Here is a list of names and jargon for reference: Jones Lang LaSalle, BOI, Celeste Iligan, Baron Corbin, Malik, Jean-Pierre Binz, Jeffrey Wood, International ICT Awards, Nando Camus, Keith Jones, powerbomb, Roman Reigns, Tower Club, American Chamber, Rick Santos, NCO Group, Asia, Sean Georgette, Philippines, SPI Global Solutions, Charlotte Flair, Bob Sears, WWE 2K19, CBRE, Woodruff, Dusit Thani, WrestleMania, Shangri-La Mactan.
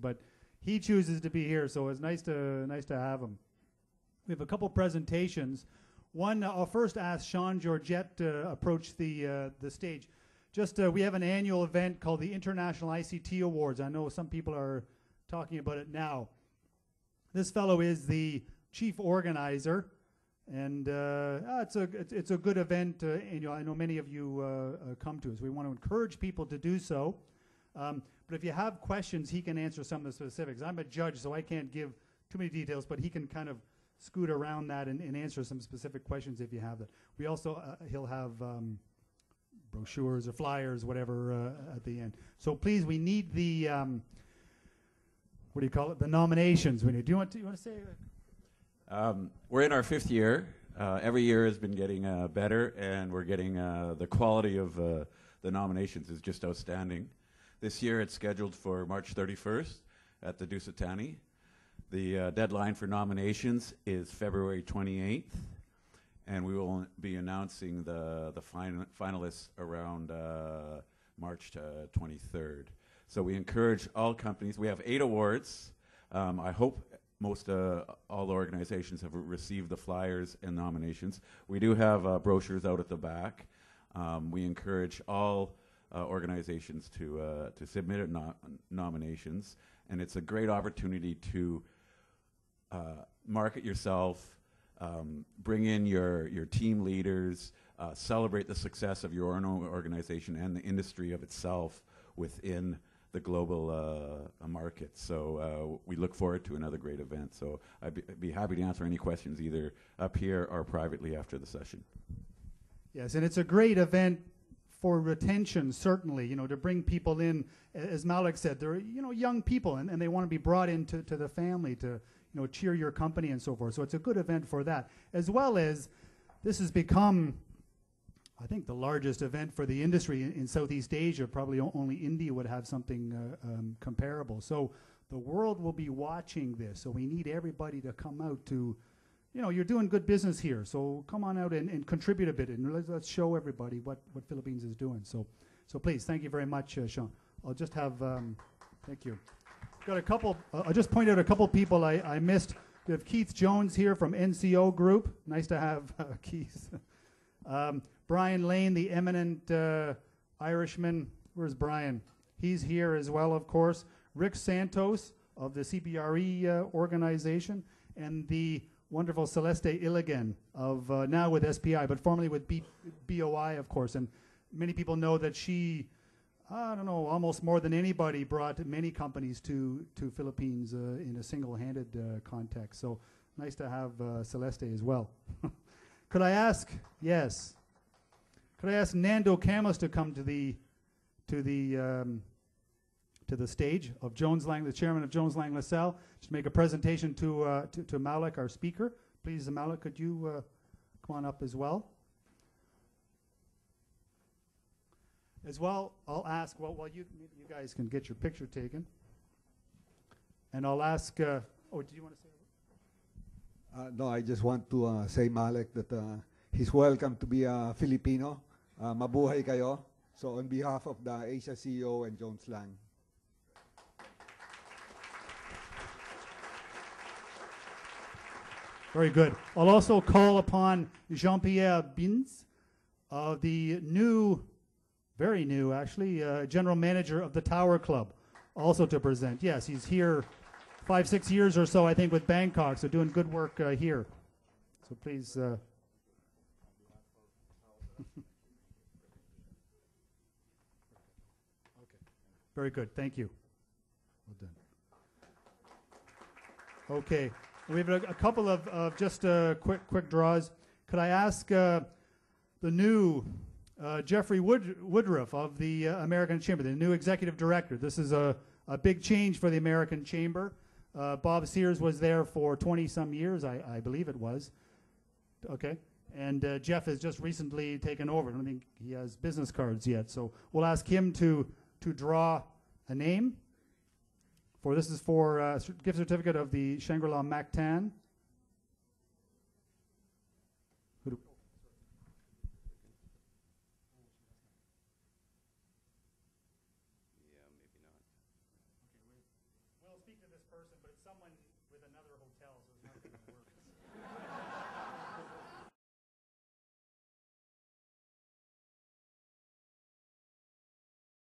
But he chooses to be here, so it's nice to have him. We have a couple presentations. One, I'll first ask Sean Georgette to approach the stage. We have an annual event called the International ICT Awards. I know some people are talking about it now. This fellow is the chief organizer, and it's a good event. And, I know many of you come to us. We want to encourage people to do so. But if you have questions, he can answer some of the specifics. I'm a judge, so I can't give too many details, but he can kind of scoot around that and answer some specific questions if you have that. We also, he'll have brochures or flyers, whatever, at the end. So please, we need the, what do you call it, the nominations. We need. Do you want to say? We're in our 5th year. Every year has been getting better, and we're getting the quality of the nominations is just outstanding. This year it's scheduled for March 31st at the Dusit Thani. The deadline for nominations is February 28th, and we will be announcing the finalists around March 23rd. So we encourage all companies. We have 8 awards. I hope most all organizations have received the flyers and nominations. We do have brochures out at the back. We encourage all organizations to submit nominations, and it's a great opportunity to market yourself, bring in your team leaders, celebrate the success of your own organization and the industry of itself within the global market. So we look forward to another great event. So I'd be happy to answer any questions either up here or privately after the session. Yes, and it's a great event for retention, certainly, to bring people in. As Malik said, they're, young people, and they want to be brought into the family to, cheer your company and so forth. So it's a good event for that. As well as this has become, I think, the largest event for the industry in Southeast Asia. Probably only India would have something comparable. So the world will be watching this. So we need everybody to come out to, you're doing good business here, so come on out and contribute a bit, and let's show everybody what Philippines is doing. So please, thank you very much, Sean. I'll just have, thank you. Got a couple, I'll just point out a couple people I missed. We have Keith Jones here from NCO Group. Nice to have Keith. Brian Lane, the eminent Irishman. Where's Brian? He's here as well, of course. Rick Santos of the CBRE organization, and the wonderful Celeste Iligan of now with SPI, but formerly with BOI, of course. And many people know that she, I don't know, almost more than anybody brought many companies to Philippines in a single-handed context. So nice to have Celeste as well. Could I ask? Yes. Could I ask Nando Camus to come to the stage of Jones Lang, the chairman of Jones Lang LaSalle, to make a presentation to Malik, our speaker. Please, Malik, could you come on up as well? As well, I'll ask, well, you guys can get your picture taken. And I'll ask, oh, do you want to say a word? No, I just want to say, Malik, that he's welcome to be a Filipino. Mabuhay kayo. So on behalf of the Asia CEO and Jones Lang. Very good. I'll also call upon Jean-Pierre Binz, the new, very new actually, general manager of the Tower Club, also to present. Yes, he's here 5-6 years or so, I think, with Bangkok, so doing good work here. So please. Very good. Thank you. Well done. Okay. We have a couple of just quick draws. Could I ask the new Jeffrey Woodruff of the American Chamber, the new executive director? This is a big change for the American Chamber. Bob Sears was there for 20-some years, I believe it was. Okay. And Jeff has just recently taken over. I don't think he has business cards yet. So we'll ask him to draw a name. This is for gift certificate of the Shangri-La Mactan. person, but it's someone